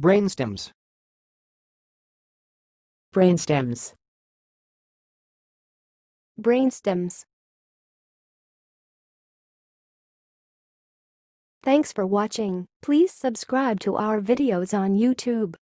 Brainstems. Brainstems. Brainstems. Thanks for watching. Please subscribe to our videos on YouTube.